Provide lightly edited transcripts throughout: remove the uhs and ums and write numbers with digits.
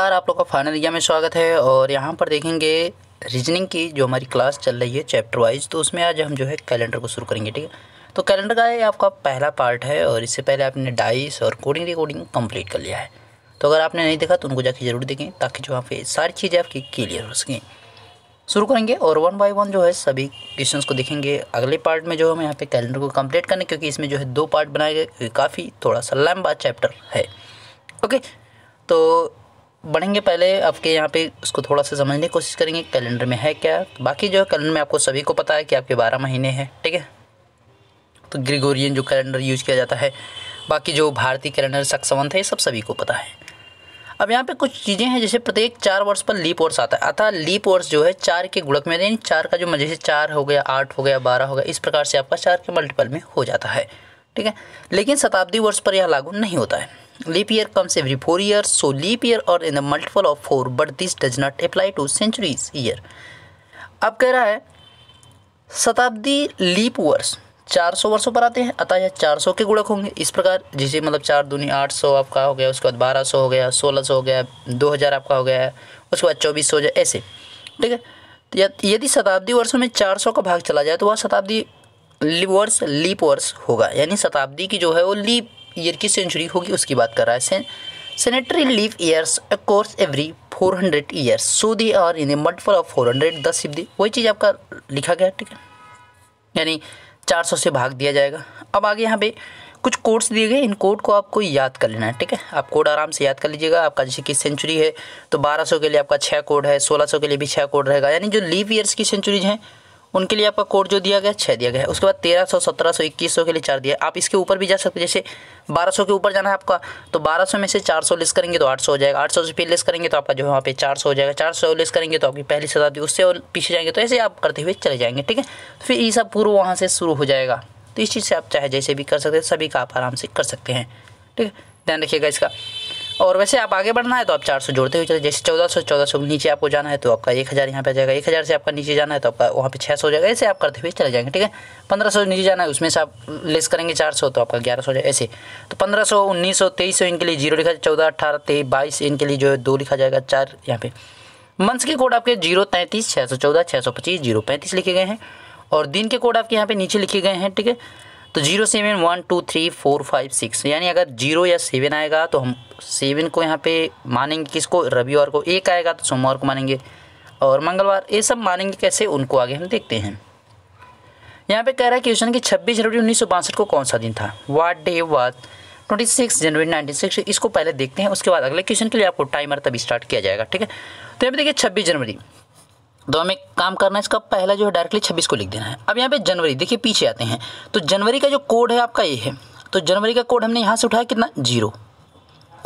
यार आप लोग का फाइनल एग्जाम में स्वागत है। और यहाँ पर देखेंगे रीजनिंग की जो हमारी क्लास चल रही है चैप्टर वाइज, तो उसमें आज हम जो है कैलेंडर को शुरू करेंगे। ठीक है, तो कैलेंडर का ये आपका पहला पार्ट है और इससे पहले आपने डाइस और कोडिंग रिकॉर्डिंग कंप्लीट कर लिया है। तो अगर आपने नहीं देखा तो उनको जाके जरूर देखें ताकि जो आप सारी चीज़ें आपकी क्लियर हो सकें। शुरू करेंगे और वन बाय वन जो है सभी क्वेश्चंस को देखेंगे। अगले पार्ट में जो हम यहाँ पे कैलेंडर को कंप्लीट करने, क्योंकि इसमें जो है दो पार्ट बनाए गए, क्योंकि काफ़ी थोड़ा सा लंबा चैप्टर है। ओके, तो बढ़ेंगे पहले आपके यहाँ पे उसको थोड़ा सा समझने की कोशिश करेंगे कैलेंडर में है क्या। बाकी जो है कैलेंडर में आपको सभी को पता है कि आपके 12 महीने हैं। ठीक है, तो ग्रिगोरियन जो कैलेंडर यूज किया जाता है, बाकी जो भारतीय कैलेंडर सक्सवंत है, ये सब सभी को पता है। अब यहाँ पे कुछ चीज़ें हैं, जैसे प्रत्येक 4 वर्ष पर लीप वर्ष आता है, अतः लीप वर्ष जो है 4 के गुणक में, यानी 4 का जो मजे से 4 हो गया, 8 हो गया, 12 हो गया, इस प्रकार से आपका 4 के मल्टीपल में हो जाता है। ठीक है, लेकिन शताब्दी वर्ष पर यह लागू नहीं होता है। Leap year comes every 4 years, so leap year और in the multiple of 4, but this does not apply to centuries year. अब कह रहा है शताब्दी लीप वर्ष 400 वर्षों पर आते हैं, अतः यह 400 के गुणक होंगे। इस प्रकार जैसे मतलब 4 दूनी 800 आपका हो गया, उसके बाद 1200 हो गया, 1600 हो गया, 2000 आपका हो गया, उसके बाद 2400 हो जाए, ऐसे। ठीक है, तो यदि शताब्दी वर्षों में 400 का भाग चला जाए तो वह शताब्दी वर्ष लीप वर्ष होगा, यानी शताब्दी की जो है वो लीप ईयर की सेंचुरी होगी, उसकी बात कर रहा है। Centenary leap years occurs every 400 years, so they are in a multiple of 400, 10 सिद्धि, वही चीज़ आपका लिखा गया। ठीक है, यानी 400 से भाग दिया जाएगा। अब आगे यहाँ पे कुछ कोड्स दिए गए, इन कोड को आपको याद कर लेना है। ठीक है, आप कोड आराम से याद कर लीजिएगा। आपका जैसे कि सेंचुरी है तो 1200 के लिए आपका 6 कोड है, 1600 के लिए भी 6 कोड रहेगा, यानी जो लीप ईयर्स की सेंचुरीज हैं उनके लिए आपका कोड जो दिया गया 6 दिया गया है। उसके बाद 1300, 1700, 2100 के लिए 4 दिया। आप इसके ऊपर भी जा सकते हैं, जैसे 1200 के ऊपर जाना है आपका, तो 1200 में से 400 लेस करेंगे तो 800 हो जाएगा, 800 से फिर लेस करेंगे तो आपका जो है वहाँ पे 400 हो जाएगा, 400 लेस करेंगे तो आपकी पहली शताब्दी, उससे और पीछे जाएंगे, तो ऐसे आप करते हुए चले जाएंगे। ठीक है, फिर ये सब पूर्व वहाँ से शुरू हो जाएगा। तो इस चीज़ से आप चाहे जैसे भी कर सकते हैं, सभी का आप आराम से कर सकते हैं। ठीक है, ध्यान रखिएगा इसका। और वैसे आप आगे बढ़ना है तो आप 400 जोड़ते हुए चले, जैसे 1400 नीचे आपको जाना है तो आपका 1000 यहाँ पे जाएगा, 1000 से आपका नीचे जाना है तो आपका वहाँ पे 600 हो जाएगा, ऐसे आप करते हुए चले जाएंगे। ठीक है, 1500 नीचे जाना है, उसमें से आप लेस करेंगे 400 तो आपका 1100 हो जाएगा, ऐसे। तो 1500, 1900, 2300 इनके लिए 0 लिखा जाए, 14, 18, 23, 22 इनके लिए जो है 2 लिखा जाएगा, 4 यहाँ पे। मंथ्स के कोड आपके 033, 614, 625, 035 लिखे गए हैं, और दिन के कोड आपके यहाँ पे नीचे लिखे गए हैं। ठीक है, तो 0, 7, 1, 2, 3, 4, 5, 6, यानी अगर 0 या 7 आएगा तो हम 7 को यहाँ पे मानेंगे, किसको, रविवार को, 1 आएगा तो सोमवार को मानेंगे, और मंगलवार, ये सब मानेंगे कैसे, उनको आगे हम देखते हैं। यहाँ पे कह रहा है क्वेश्चन कि 26 जनवरी 1962 को कौन सा दिन था, वाट डे वाज 26 जनवरी 1960। इसको पहले देखते हैं, उसके बाद अगले क्वेश्चन के लिए आपको टाइमर तभी स्टार्ट किया जाएगा। ठीक है, तो यहाँ पर देखिए 26 जनवरी, तो हमें काम करना है इसका पहला जो है डायरेक्टली 26 को लिख देना है। अब यहाँ पे जनवरी देखिए पीछे आते हैं, तो जनवरी का जो कोड है आपका ये है, तो जनवरी का कोड हमने यहाँ से उठाया कितना, 0।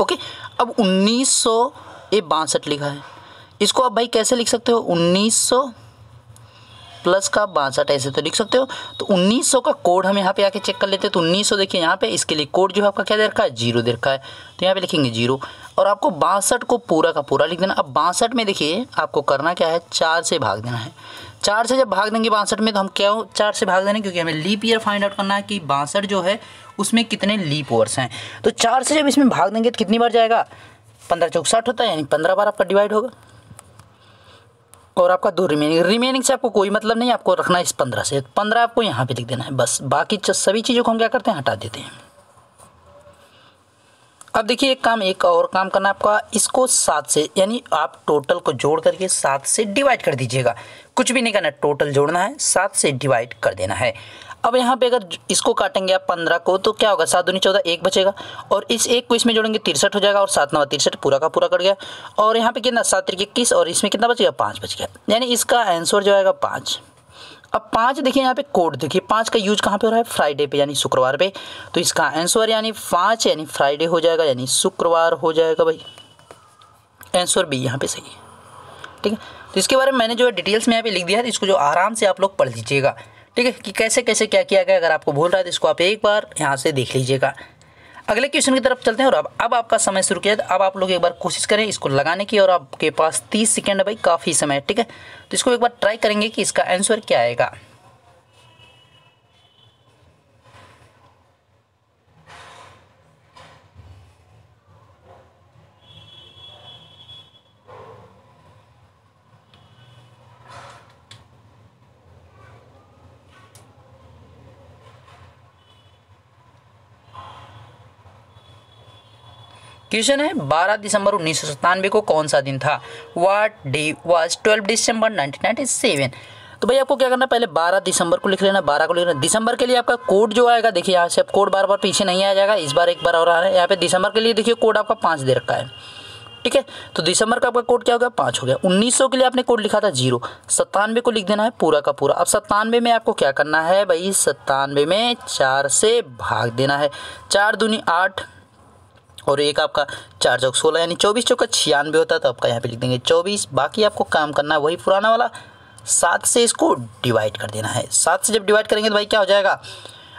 ओके, अब 1962 लिखा है, इसको आप भाई कैसे लिख सकते हो, 1900 प्लस का 62, ऐसे तो लिख सकते हो। तो 1900 का कोड हम यहाँ पे आके चेक कर लेते हैं, तो 1900 देखिए यहाँ पे, इसके लिए कोड जो है आपका क्या दे रखा है, 0 दे रखा है, तो यहाँ पे लिखेंगे 0, और आपको 62 को पूरा का पूरा लिख देना। अब 62 में देखिए आपको करना क्या है, 4 से भाग देना है। 4 से जब भाग देंगे 62 में, तो हम क्या 4 से भाग देना, क्योंकि हमें लीप ईयर फाइंड आउट करना है कि 62 जो है उसमें कितने लीप वर्ष हैं। तो 4 से जब इसमें भाग देंगे तो कितनी बार जाएगा, 15 चौक 60 होता है, यानी 15 बार आपका डिवाइड होगा, और आपका 2 रिमेनिंग से आपको कोई मतलब नहीं, आपको रखना है इस 15 से, 15 आपको यहाँ पे लिख देना है बस, बाकी सभी चीज़ों को हम क्या करते हैं, हटा देते हैं। अब देखिए एक और काम करना है आपका, इसको 7 से, यानी आप टोटल को जोड़ करके 7 से डिवाइड कर दीजिएगा, कुछ भी नहीं करना, टोटल जोड़ना है, 7 से डिवाइड कर देना है। अब यहाँ पे अगर इसको काटेंगे आप 15 को, तो क्या होगा, 7 दूनी 14, 1 बचेगा, और इस 1 को इसमें जोड़ेंगे 63 हो जाएगा, और 7 9 63 पूरा का पूरा कर गया, और यहाँ पे कितना 7 3 21, और इसमें कितना बच गया, 5 बच गया, यानी इसका आंसर जो आएगा 5। अब 5 देखिए यहाँ पे कोड देखिए, 5 का यूज कहाँ पे हो रहा है, फ्राइडे पे, यानी शुक्रवार पे, तो इसका आंसर यानी 5 यानी फ्राइडे हो जाएगा, यानी शुक्रवार हो जाएगा भाई, आंसर भी यहाँ पे सही है। ठीक है, तो इसके बारे में मैंने जो है डिटेल्स में यहाँ पे लिख दिया है, इसको जो आराम से आप लोग पढ़ लीजिएगा। ठीक है, कि कैसे कैसे क्या किया गया, अगर आपको भूल रहा है तो इसको आप एक बार यहाँ से देख लीजिएगा। अगले क्वेश्चन की तरफ चलते हैं, और अब आपका समय शुरू किया है, अब आप लोग एक बार कोशिश करें इसको लगाने की, और आपके पास 30 सेकेंड है भाई, काफ़ी समय है। ठीक है, तो इसको एक बार ट्राई करेंगे कि इसका आंसर क्या आएगा। क्वेश्चन है 12 दिसंबर 1997 को कौन सा दिन था? What day was 12 December 1997। तो भाई आपको क्या करना है, पहले 12 दिसंबर को लिख लेना। 12 को लिख लेना। दिसंबर के लिए आपका कोड जो आएगा, देखिए यहाँ से आप कोड बार बार पीछे नहीं आ जाएगा, इस बार एक बार और आ रहा है। यहाँ पे दिसंबर के लिए देखिए कोड आपका 5 दे रखा है, ठीक है। तो दिसंबर का आपका कोड क्या हो गया, 5 हो गया। 1900 के लिए आपने कोड लिखा था 0। 97 को लिख देना है पूरा का पूरा। अब 97 में आपको क्या करना है भाई, 97 में 4 से भाग देना है। 4 दूनी 8 और एक आपका 4 चौक 16 यानी 24 चौका 96 होता है, तो आपका यहाँ पे लिख देंगे 24। बाकी आपको काम करना है वही पुराना वाला, 7 से इसको डिवाइड कर देना है। 7 से जब डिवाइड करेंगे तो भाई क्या हो जाएगा,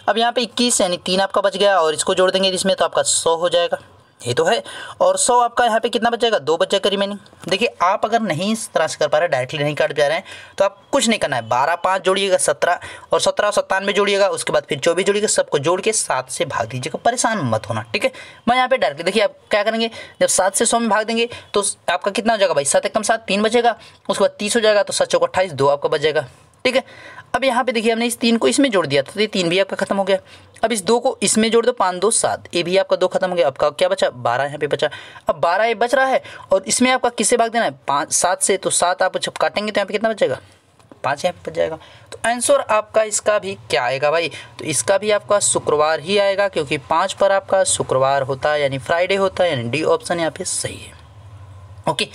अब यहाँ पे 21 यानी 3 आपका बच गया और इसको जोड़ देंगे इसमें तो आपका 100 हो जाएगा, ये तो है। और 100 आपका यहाँ पे कितना बच जाएगा, 2 बच जाएगा रिमेनिंग। देखिए आप अगर नहीं इस तरह से कर पा रहे, डायरेक्टली नहीं काट जा रहे हैं, तो आप कुछ नहीं करना है। 12 5 जोड़िएगा 17 और 17 और 97 जोड़िएगा, उसके बाद फिर 24 जोड़िएगा, सबको जोड़ के 7 से भाग दीजिएगा। परेशान मत होना, ठीक है। मैं यहाँ पे डायरेक्टली देखिए आप क्या करेंगे, जब 7 से 100 में भाग देंगे तो आपका कितना हो जाएगा भाई, 7 एकम 7 3 बचेगा, उसके बाद 30 हो जाएगा तो 7 चौका 28 2 आपका बच जाएगा, ठीक है। अब यहाँ पे देखिए हमने इस 3 को इसमें जोड़ दिया था तो ये 3 भी आपका खत्म हो गया। अब इस 2 को इसमें जोड़ दो, 5 2 7 ये भी आपका 2 खत्म हो गया। आपका क्या बचा, 12 यहाँ पे बचा। अब 12 ये बच रहा है और इसमें आपका किससे भाग देना है, 7 से। तो 7 आप जब काटेंगे तो यहाँ पे कितना बचेगा, 5 यहाँ पे बच जाएगा। तो आंसर आपका इसका भी क्या आएगा भाई, तो इसका भी आपका शुक्रवार ही आएगा, क्योंकि 5 पर आपका शुक्रवार होता है यानी फ्राइडे होता है, यानी डी ऑप्शन यहाँ पे सही है। ओके,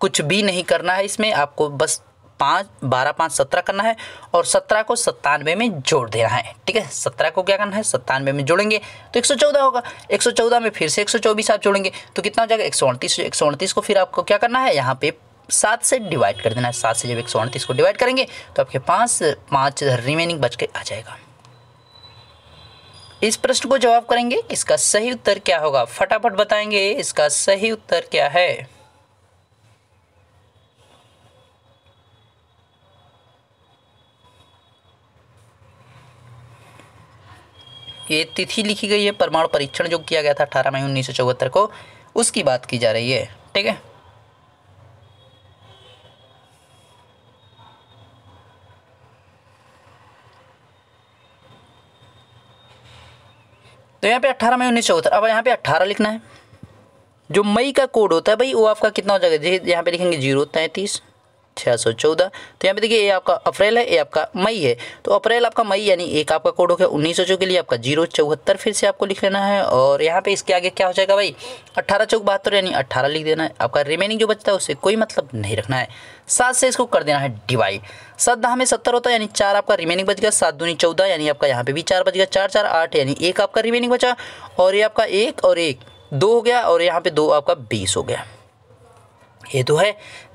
कुछ भी नहीं करना है इसमें, आपको बस 12 5 17 करना है और 17 को 97 में जोड़ देना है, ठीक है। 17 को क्या करना है, 97 में जोड़ेंगे तो 114 होगा। 114 में फिर से 124 आप जोड़ेंगे तो कितना हो जाएगा, 129। 129 को फिर आपको क्या करना है, यहाँ पे 7 से डिवाइड कर देना है। 7 से जब 129 को डिवाइड करेंगे तो आपके 5 5 रिमेनिंग बच के आ जाएगा। इस प्रश्न को जवाब करेंगे, इसका सही उत्तर क्या होगा, फटाफट बताएंगे इसका सही उत्तर क्या है। ये तिथि लिखी गई है, परमाणु परीक्षण जो किया गया था 18 मई 1974 को, उसकी बात की जा रही है, ठीक है। तो यहाँ पे 18 मई 1974। अब यहाँ पे 18 लिखना है, जो मई का कोड होता है भाई वो आपका कितना हो जाएगा, यहाँ पे लिखेंगे 0 33 614। तो यहाँ पे देखिए ये आपका अप्रैल है, ये आपका मई है। तो अप्रैल आपका मई यानी एक आपका कोड हो गया। 1900 के लिए आपका 0 74 फिर से आपको लिख लेना है और यहाँ पे इसके आगे क्या हो जाएगा भाई, 18 चौक 72 यानी 18 लिख देना है। आपका रिमेनिंग जो बचता है उससे कोई मतलब नहीं रखना है। 7 से इसको कर देना है डिवाइड। 7 10 में 70 होता है यानी 4 आपका रिमेनिंग बच गया। 7 दूनी 14 यानी आपका यहाँ पे भी 4 बच गया। 4 4 8 यानी 1 आपका रिमेनिंग बचा और ये आपका 1 और 1 2 हो गया और यहाँ पे 2 आपका 20 हो गया, ये तो है।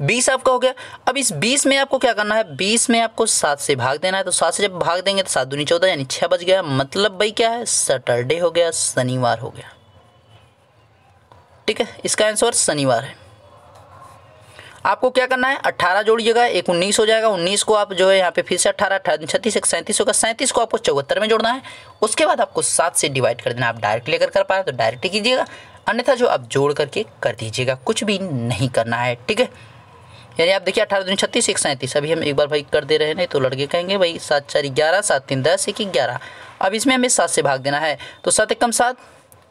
20 आपका हो गया। अब इस 20 में आपको क्या करना है, 20 में आपको 7 से भाग देना है। तो 7 से जब भाग देंगे तो 7 दूनी 14 यानी 6 बच गया। मतलब भाई क्या है, सैटरडे हो गया, शनिवार हो गया, ठीक है। इसका आंसर शनिवार है। आपको क्या करना है, 18 जोड़िएगा, 1 19 हो जाएगा। 19 को आप जो है यहाँ पे फिर से 18 18 36 1 37 होगा। 37 को आपको 74 में जोड़ना है, उसके बाद आपको 7 से डिवाइड कर देना। आप डायरेक्टली अगर कर पाए तो डायरेक्टली कीजिएगा, अन्यथा जो आप जोड़ करके कर दीजिएगा, कुछ भी नहीं करना है, ठीक है। यानी आप देखिए 18 दूनी 36 1 37 अभी हम एक बार भाई कर दे रहे हैं, नहीं तो लड़के कहेंगे भाई 7 4 11 7 3 10 1 11। अब इसमें हमें 7 से भाग देना है तो 7 एकम 7,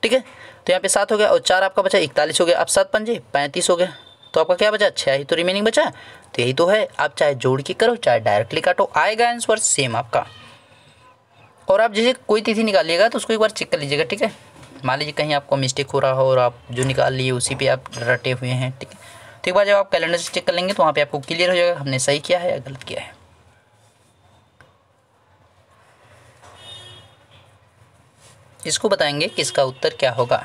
ठीक है। तो यहाँ पे 7 हो गया और 4 आपका बचा 41 हो गया। अब 7 पंजे 35 हो गया तो आपका क्या बचा, 6 ही तो रिमेनिंग बचा, तो यही तो है। आप चाहे जोड़ के करो चाहे डायरेक्टली काटो, आएगा आंसर सेम आपका। और आप जैसे कोई तिथि निकालिएगा तो उसको एक बार चेक कर लीजिएगा, ठीक है। मान लीजिए कहीं आपको मिस्टेक हो रहा हो और आप जो निकाल लिए उसी पे आप रटे हुए हैं, ठीक है। तो एक बार जब आप कैलेंडर से चेक कर लेंगे तो वहाँ पे आपको क्लियर हो जाएगा हमने सही किया है या गलत किया है। इसको बताएंगे किसका उत्तर क्या होगा।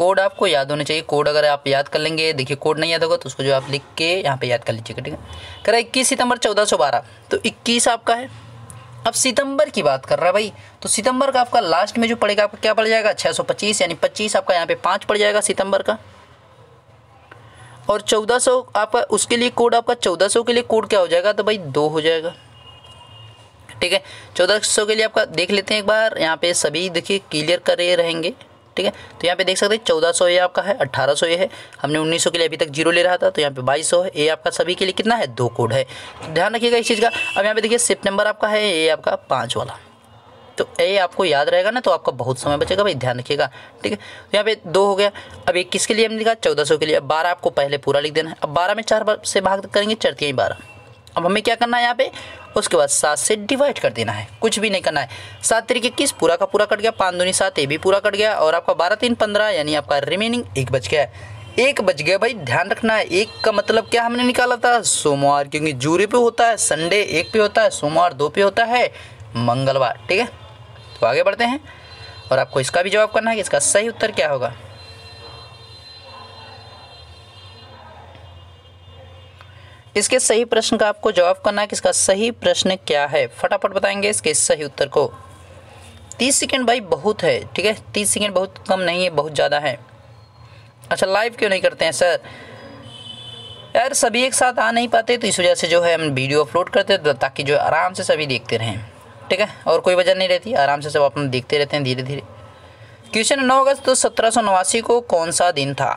कोड आपको याद होने चाहिए। कोड अगर आप याद कर लेंगे, देखिए कोड नहीं याद होगा तो उसको जो आप लिख के यहाँ पे याद कर लीजिएगा, ठीक है। करा 21 सितंबर 1412 तो 21 आपका है। अब सितंबर की बात कर रहा है भाई, तो सितंबर का आपका लास्ट में जो पड़ेगा आपका क्या पड़ जाएगा, 625 यानी 25 आपका यहाँ पे 5 पड़ जाएगा सितंबर का। और 1400 आपका उसके लिए कोड, आपका 1400 के लिए कोड क्या हो जाएगा, तो भाई 2 हो जाएगा, ठीक है। 1400 के लिए आपका देख लेते हैं एक बार, यहाँ पे सभी देखिए क्लियर कर रहेंगे, ठीक है। तो यहाँ पे देख सकते हैं 1400 ये आपका है, 1800 ये है, हमने 1900 के लिए अभी तक जीरो ले रहा था तो यहाँ पे 2200 है। ये आपका सभी के लिए कितना है, दो कोड है, ध्यान रखिएगा इस चीज़ का। अब यहाँ पे देखिए शिफ्ट नंबर आपका है ये आपका 5 वाला, तो ये आपको याद रहेगा ना, तो आपका बहुत समय बचेगा भाई, ध्यान रखिएगा ठीक है। तो यहाँ पे 2 हो गया, अब 21 के लिए हमने लिखा 1400 के लिए। अब 12 आपको पहले पूरा लिख देना है। अब 12 में 4 से भाग करेंगे, 4×3 12। अब हमें क्या करना है यहाँ पे, उसके बाद 7 से डिवाइड कर देना है, कुछ भी नहीं करना है। 7×3 21 पूरा का पूरा कट गया, 5×2 7 ये भी पूरा कट गया, और आपका 12×3 15 यानी आपका रिमेनिंग 1 बच गया है। 1 बच गया भाई, ध्यान रखना है। 1 का मतलब क्या हमने निकाला था, सोमवार, क्योंकि जूरी पे होता है, संडे 1 पे होता है, सोमवार 2 पे होता है, मंगलवार ठीक है। तो आगे बढ़ते हैं और आपको इसका भी जवाब करना है कि इसका सही उत्तर क्या होगा। इसके सही प्रश्न का आपको जवाब करना है कि इसका सही प्रश्न क्या है, फटाफट बताएंगे इसके सही उत्तर को। 30 सेकंड भाई बहुत है ठीक है, 30 सेकंड बहुत कम नहीं है, बहुत ज़्यादा है। अच्छा लाइव क्यों नहीं करते हैं सर, यार सभी एक साथ आ नहीं पाते तो इस वजह से जो है हम वीडियो अपलोड करते हैं, ताकि जो आराम से सभी देखते रहें ठीक है, और कोई वजह नहीं रहती, आराम से सब अपना देखते रहते हैं धीरे धीरे। क्वेश्चन 9 अगस्त 1789 को कौन सा दिन था,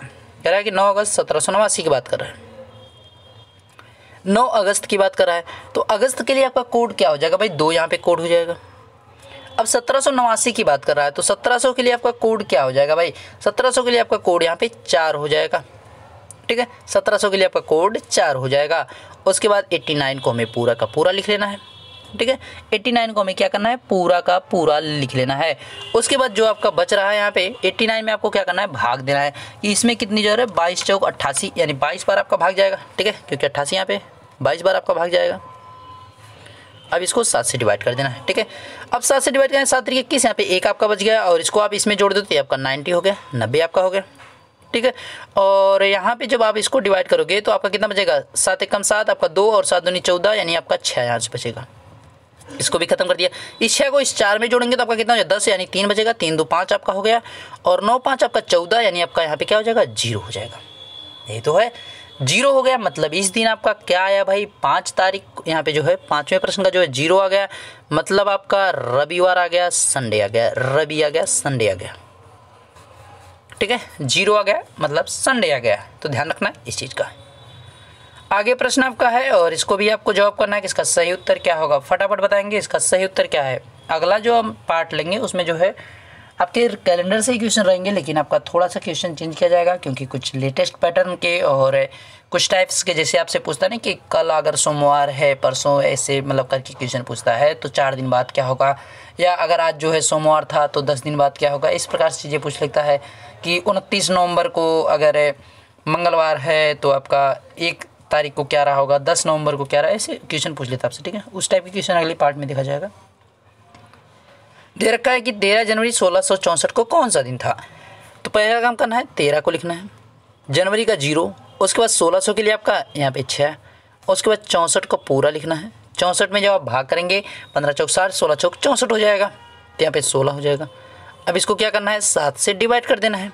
कह रहा है कि 9 अगस्त 1789 की बात कर रहा है, 9 अगस्त की बात कर रहा है। तो अगस्त के लिए आपका कोड क्या हो जाएगा भाई, 2 यहाँ पे कोड हो जाएगा। अब 1789 की बात कर रहा है तो 1700 के लिए आपका कोड क्या हो जाएगा भाई, 1700 के लिए आपका कोड यहाँ पे 4 हो जाएगा ठीक है, 1700 के लिए आपका कोड 4 हो जाएगा। उसके बाद 89 को हमें पूरा का पूरा लिख लेना है ठीक है, 89 को हमें क्या करना है, पूरा का पूरा लिख लेना है। उसके बाद जो आपका बच रहा है यहाँ पे 89 में आपको क्या करना है, भाग देना है कि इसमें कितनी जो है 22×4 88 यानी 22 बार आपका भाग जाएगा ठीक है, क्योंकि 88 यहाँ पे 22 बार आपका भाग जाएगा। अब इसको 7 से डिवाइड कर देना है ठीक है। अब 7 से डिवाइड करें, 7×3 21 यहाँ पे 1 आपका बच गया, और इसको आप इसमें जोड़ दो तो आपका 90 हो गया, 90 आपका हो गया ठीक है। और यहाँ पे जब आप इसको डिवाइड करोगे तो आपका कितना बचेगा, 7×1 कम 7 आपका 2, और 7×2 14 यानी आपका 6 यहाँ से बचेगा। इसको भी खत्म कर दिया, इस 6 को इस 4 में जोड़ेंगे तो आपका कितना हो जाएगा, 10 यानी 3 बचेगा, 3×2 5 आपका हो गया, और 9×5 आपका 14 यानी आपका यहाँ पे क्या हो जाएगा, 0 हो जाएगा। ये तो है 0 हो गया, मतलब इस दिन आपका क्या आया भाई, 5 तारीख यहाँ पे जो है 5वें प्रश्न का जो है 0 आ गया, मतलब आपका रविवार आ गया, संडे आ गया, रवि आ गया, संडे आ गया ठीक है, 0 आ गया मतलब संडे आ गया। तो ध्यान रखना इस चीज़ का। आगे प्रश्न आपका है और इसको भी आपको जवाब करना है कि इसका सही उत्तर क्या होगा, फटाफट बताएंगे इसका सही उत्तर क्या है। अगला जो हम पार्ट लेंगे उसमें जो है आपके कैलेंडर से ही क्वेश्चन रहेंगे, लेकिन आपका थोड़ा सा क्वेश्चन चेंज किया जाएगा, क्योंकि कुछ लेटेस्ट पैटर्न के और कुछ टाइप्स के, जैसे आपसे पूछता नहीं कि कल अगर सोमवार है परसों ऐसे मतलब करके क्वेश्चन पूछता है तो 4 दिन बाद क्या होगा, या अगर आज जो है सोमवार था तो 10 दिन बाद क्या होगा, इस प्रकार से चीज़ें पूछ लेता है कि 29 नवंबर को अगर मंगलवार है तो आपका 1 तारीख को क्या रहा होगा, 10 नवंबर को क्या रहा, ऐसे क्वेश्चन पूछ लेता आपसे ठीक है। उस टाइप के क्वेश्चन अगले पार्ट में देखा जाएगा। दे रखा है कि 13 जनवरी 1664 को कौन सा दिन था, तो पहला काम करना है 13 को लिखना है, जनवरी का 0, उसके बाद 1600 के लिए आपका यहाँ पे 6, उसके बाद 64 को पूरा लिखना है। 64 में जब आप भाग करेंगे 15×4 60, 16×4 64 हो जाएगा, तो यहाँ पे 16 हो जाएगा। अब इसको क्या करना है, 7 से डिवाइड कर देना है।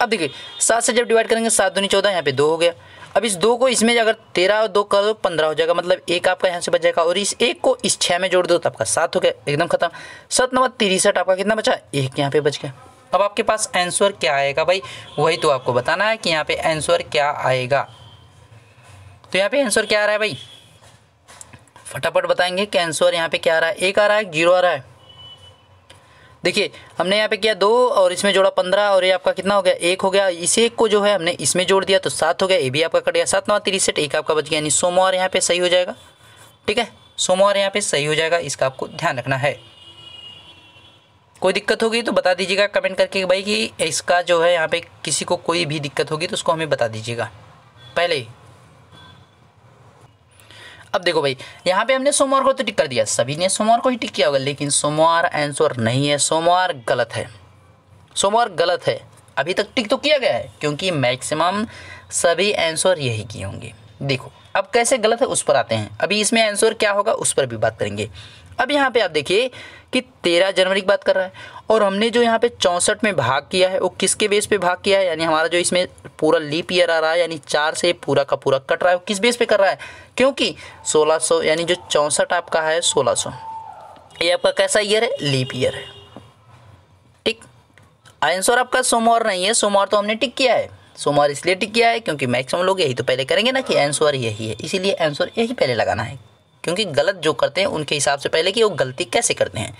अब देखिए 7 से जब डिवाइड करेंगे 7×2 14 यहाँ पे 2 हो गया। अब इस 2 को इसमें अगर 13 और 2 कर दो 15 हो जाएगा, मतलब 1 आपका यहाँ से बच जाएगा, और इस 1 को इस 6 में जोड़ दो तो आपका 7 हो गया, एकदम खत्म। 7×9 63 आपका कितना बचा, 1 यहाँ पे बच गया। अब आपके पास आंसर क्या आएगा भाई, वही तो आपको बताना है कि यहाँ पे आंसर क्या आएगा। तो यहाँ पे आंसर क्या आ रहा है भाई, फटाफट बताएंगे कि आंसर यहाँ पे क्या आ रहा है, 1 आ रहा है, 0 आ रहा है। देखिए हमने यहाँ पे किया 2 और इसमें जोड़ा 15, और ये आपका कितना हो गया, 1 हो गया। इस 1 को जो है हमने इसमें जोड़ दिया तो 7 हो गया, ये भी आपका कट गया। 7×9 63 1 आपका बच गया, यानी सोमवार यहाँ पे सही हो जाएगा ठीक है, सोमवार यहाँ पे सही हो जाएगा। इसका आपको ध्यान रखना है। कोई दिक्कत होगी तो बता दीजिएगा कमेंट करके भाई कि इसका जो है यहाँ पर किसी को कोई भी दिक्कत होगी तो उसको हमें बता दीजिएगा पहले ही। अब देखो भाई यहाँ पे हमने सोमवार को तो टिक कर दिया, सभी ने सोमवार को ही टिक किया होगा, लेकिन सोमवार आंसर नहीं है, सोमवार गलत है, सोमवार गलत है। अभी तक टिक तो किया गया है क्योंकि मैक्सिमम सभी आंसर यही किए होंगे। देखो अब कैसे गलत है उस पर आते हैं, अभी इसमें आंसर क्या होगा उस पर भी बात करेंगे। अब यहाँ पे आप देखिए कि 13 जनवरी की बात कर रहा है, और हमने जो यहाँ पे 64 में भाग किया है वो किसके बेस पे भाग किया है, यानी हमारा जो इसमें पूरा लीप ईयर आ रहा है, यानी 4 से पूरा का पूरा कट रहा है, वो किस बेस पे कर रहा है, क्योंकि 1600 यानी जो 64 आपका है 1600 ये आपका कैसा ईयर है, लीप ईयर है ठीक। आंसर आपका सोमवार नहीं है, सोमवार तो हमने टिक किया है, सोमवार इसलिए टिक किया है क्योंकि मैक्सिमम लोग यही तो पहले करेंगे ना कि आंसर यही है, इसीलिए आंसर यही पहले लगाना है, क्योंकि गलत जो करते हैं उनके हिसाब से पहले कि वो गलती कैसे करते हैं।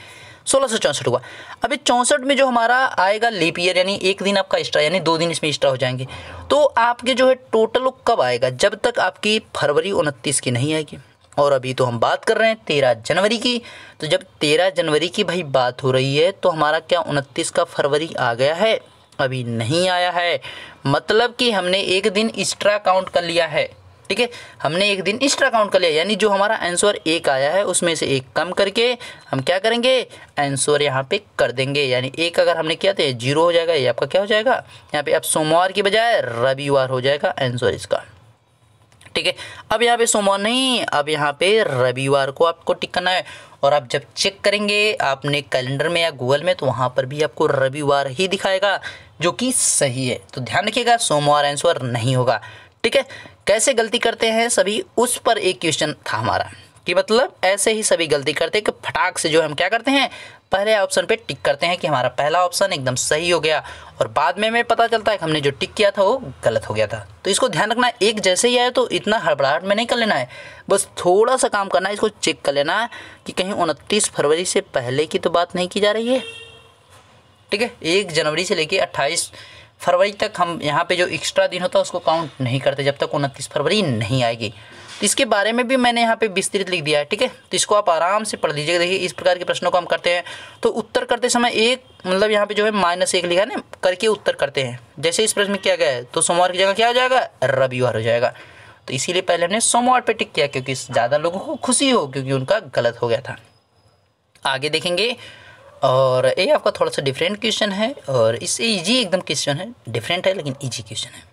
1664 हुआ। अभी 64 में जो हमारा आएगा लीप ईयर यानी एक दिन आपका एक्स्ट्रा, यानी 2 दिन इसमें एक्स्ट्रा हो जाएंगे, तो आपके जो है टोटल वो कब आएगा, जब तक आपकी फरवरी 29 की नहीं आएगी। और अभी तो हम बात कर रहे हैं 13 जनवरी की, तो जब 13 जनवरी की भाई बात हो रही है तो हमारा क्या 29 का फरवरी आ गया है? अभी नहीं आया है, मतलब कि हमने एक दिन एक्स्ट्रा काउंट कर लिया है। ठीक है, हमने एक दिन एक्स्ट्रा काउंट कर लिया, यानी जो हमारा आंसर 1 आया है उसमें से 1 कम करके हम क्या करेंगे, आंसर यहाँ पे कर देंगे। यानी 1 अगर हमने किया तो 0 हो जाएगा, ये आपका क्या हो जाएगा यहाँ पे, अब सोमवार की बजाय रविवार हो जाएगा आंसर इसका। ठीक है, अब यहाँ पे सोमवार नहीं, अब यहाँ पे रविवार को आपको टिक करना है। और आप जब चेक करेंगे आपने कैलेंडर में या गूगल में तो वहाँ पर भी आपको रविवार ही दिखाएगा, जो कि सही है। तो ध्यान रखिएगा, सोमवार आंसर नहीं होगा। ठीक है, कैसे गलती करते हैं सभी, उस पर एक क्वेश्चन था हमारा कि मतलब ऐसे ही सभी गलती करते हैं कि फटाक से जो हम क्या करते हैं, पहले ऑप्शन पे टिक करते हैं कि हमारा पहला ऑप्शन एकदम सही हो गया, और बाद में हमें पता चलता है कि हमने जो टिक किया था वो गलत हो गया था। तो इसको ध्यान रखना, एक जैसे ही आए तो इतना हड़बड़ाहट में नहीं कर लेना है, बस थोड़ा सा काम करना है, इसको चेक कर लेना है कि कहीं 29 फरवरी से पहले की तो बात नहीं की जा रही है। ठीक है, 1 जनवरी से लेकर 28 फरवरी तक हम यहाँ पे जो एक्स्ट्रा दिन होता है उसको काउंट नहीं करते, जब तक 29 फरवरी नहीं आएगी। तो इसके बारे में भी मैंने यहाँ पे विस्तृत लिख दिया है। ठीक है, तो इसको आप आराम से पढ़ लीजिएगा। देखिए, इस प्रकार के प्रश्नों को हम करते हैं तो उत्तर करते समय एक मतलब यहाँ पे जो है -1 लिखा ना करके उत्तर करते हैं। जैसे इस प्रश्न में किया गया है तो सोमवार की जगह क्या हो जाएगा, रविवार हो जाएगा। तो इसीलिए पहले हमने सोमवार पर टिक किया क्योंकि ज़्यादा लोगों को खुशी हो, क्योंकि उनका गलत हो गया था। आगे देखेंगे, और ये आपका थोड़ा सा डिफरेंट क्वेश्चन है, और इससे इजी एकदम क्वेश्चन है, डिफरेंट है लेकिन इजी क्वेश्चन है।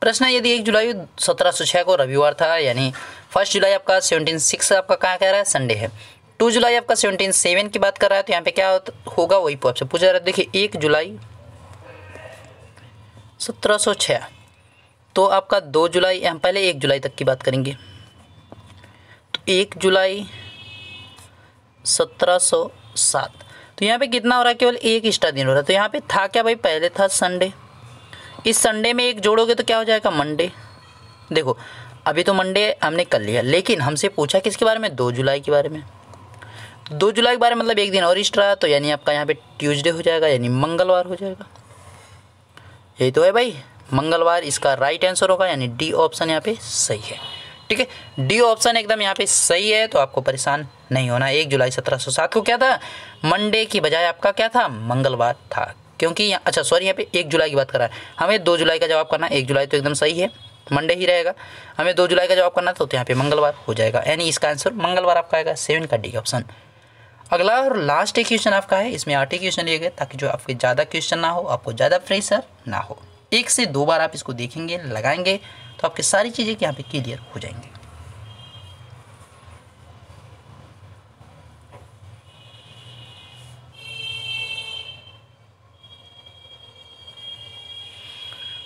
प्रश्न है, यदि 1 जुलाई 1706 को रविवार था, यानी 1 जुलाई आपका 1706 आपका कहाँ कह रहा है, संडे है। 2 जुलाई आपका 1707 की बात कर रहा है, तो यहाँ पे क्या होगा वही आपसे पूछा जा रहा है। देखिए, 1 जुलाई 1706 तो आपका 2 जुलाई, हम पहले 1 जुलाई तक की बात करेंगे, तो 1 जुलाई 1707, तो यहाँ पे कितना हो रहा है, केवल एक एक्स्ट्रा दिन हो रहा है। तो यहाँ पे था क्या भाई, पहले था संडे, इस संडे में 1 जोड़ोगे तो क्या हो जाएगा, मंडे। देखो, अभी तो मंडे हमने कर लिया, लेकिन हमसे पूछा किसके बारे में, 2 जुलाई के बारे में। 2 जुलाई के बारे में मतलब एक दिन और एक्स्ट्रा, तो यानी आपका यहाँ पे ट्यूसडे हो जाएगा, यानी मंगलवार हो जाएगा। यही तो है भाई, मंगलवार इसका राइट आंसर होगा, यानी डी ऑप्शन यहाँ पे सही है। ठीक है, डी ऑप्शन एकदम यहाँ पे सही है, तो आपको परेशान नहीं होना। 1 जुलाई 1707 को क्या था, मंडे की बजाय आपका क्या था, मंगलवार था, क्योंकि यहाँ अच्छा सॉरी यहाँ पे 1 जुलाई की बात कर रहा है, हमें 2 जुलाई का जवाब करना है। 1 जुलाई तो एकदम सही है, मंडे ही रहेगा, हमें 2 जुलाई का जवाब करना था, तो यहाँ पे मंगलवार हो जाएगा, यानी इसका आंसर मंगलवार आपका आएगा, 7 का डी ऑप्शन। अगला और लास्ट एक क्वेश्चन आपका है, इसमें 8 ही क्वेश्चन लिए गए ताकि जो आपके ज़्यादा क्वेश्चन ना हो, आपको ज़्यादा प्रेशर ना हो। 1 से 2 बार आप इसको देखेंगे, लगाएंगे, तो आपकी सारी चीज़ें यहाँ पर क्लियर हो जाएंगी।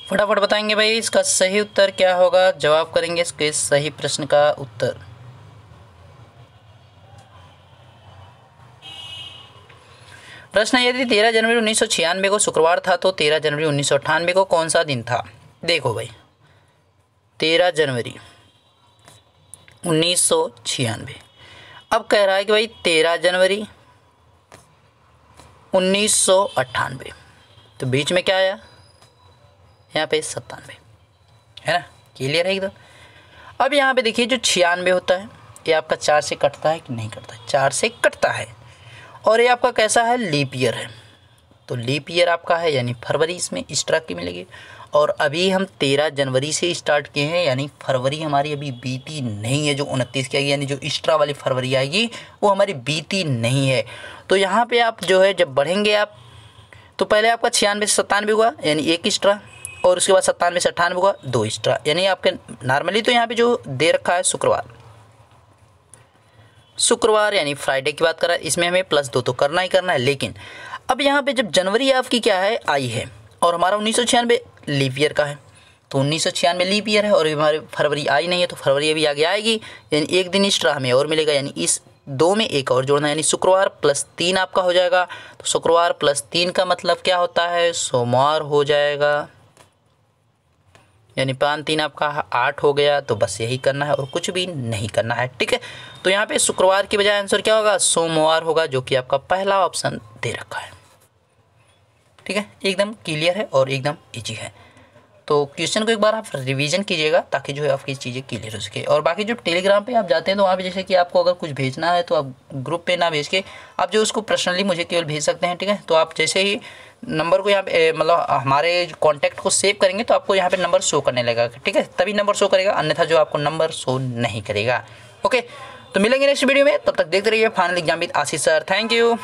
फटाफट बताएंगे भाई, इसका सही उत्तर क्या होगा, जवाब करेंगे इसके सही प्रश्न का उत्तर। प्रश्न, यदि 13 जनवरी 1996 को शुक्रवार था तो 13 जनवरी 1998 को कौन सा दिन था। देखो भाई, 13 जनवरी 1996, अब कह रहा है कि भाई 13 जनवरी 1998, तो बीच में क्या आया यहाँ पे 97, है ना, क्लियर है एकदम। अब यहाँ पे देखिए, जो 96 होता है ये आपका 4 से कटता है कि नहीं कटता, 4 से कटता है, और ये आपका कैसा है, लीप ईयर है, तो लीप ईयर आपका है, यानी फरवरी इसमें एक्स्ट्रा की मिलेगी। और अभी हम 13 जनवरी से स्टार्ट किए हैं, यानी फरवरी हमारी अभी बीती नहीं है, जो 29 की आएगी, यानी जो एक्स्ट्रा वाली फरवरी आएगी वो हमारी बीती नहीं है। तो यहाँ पर आप जो है जब बढ़ेंगे आप, तो पहले आपका 96 से 97 हुआ, यानी एक एक्स्ट्रा, और उसके बाद 97 से 98 होगा 2 एक्स्ट्रा, यानी आपके नॉर्मली तो यहाँ पे जो दे रखा है शुक्रवार यानी फ्राइडे की बात कर रहा है, इसमें हमें +2 तो करना ही करना है। लेकिन अब यहाँ पे जब जनवरी आपकी क्या है आई है और हमारा 1996 लीप ईयर का है तो 1996 लीप ईयर है और हमारे फरवरी आई नहीं है तो फरवरी अभी आगे आएगी, यानी एक दिन एक्स्ट्रा हमें और मिलेगा, यानी इस 2 में 1 और जोड़ना, यानी शुक्रवार +3 आपका हो जाएगा। तो शुक्रवार +3 का मतलब क्या होता है सोमवार हो जाएगा, यानी 5-3 आपका 8 हो गया। तो बस यही करना है और कुछ भी नहीं करना है, ठीक है। तो यहाँ पे शुक्रवार की बजाय आंसर क्या होगा सोमवार होगा, जो कि आपका पहला ऑप्शन दे रखा है, ठीक है। एकदम क्लियर है और एकदम इजी है। तो क्वेश्चन को एक बार आप रिवीजन कीजिएगा ताकि जो है आपकी चीज़ें क्लियर हो सके। और बाकी जब टेलीग्राम पे आप जाते हैं तो वहाँ पे जैसे कि आपको अगर कुछ भेजना है तो आप ग्रुप पे ना भेज के आप जो उसको पर्सनली मुझे केवल भेज सकते हैं, ठीक है। तो आप जैसे ही नंबर को यहाँ पे मतलब हमारे कॉन्टैक्ट को सेव करेंगे तो आपको यहाँ पर नंबर शो करने लगेगा, ठीक है, तभी नंबर शो करेगा, अन्यथा जो आपको नंबर शो नहीं करेगा। ओके, तो मिलेंगे नेक्स्ट वीडियो में, तब तक देखते रहिए final exam with Ashish sir. Thank you.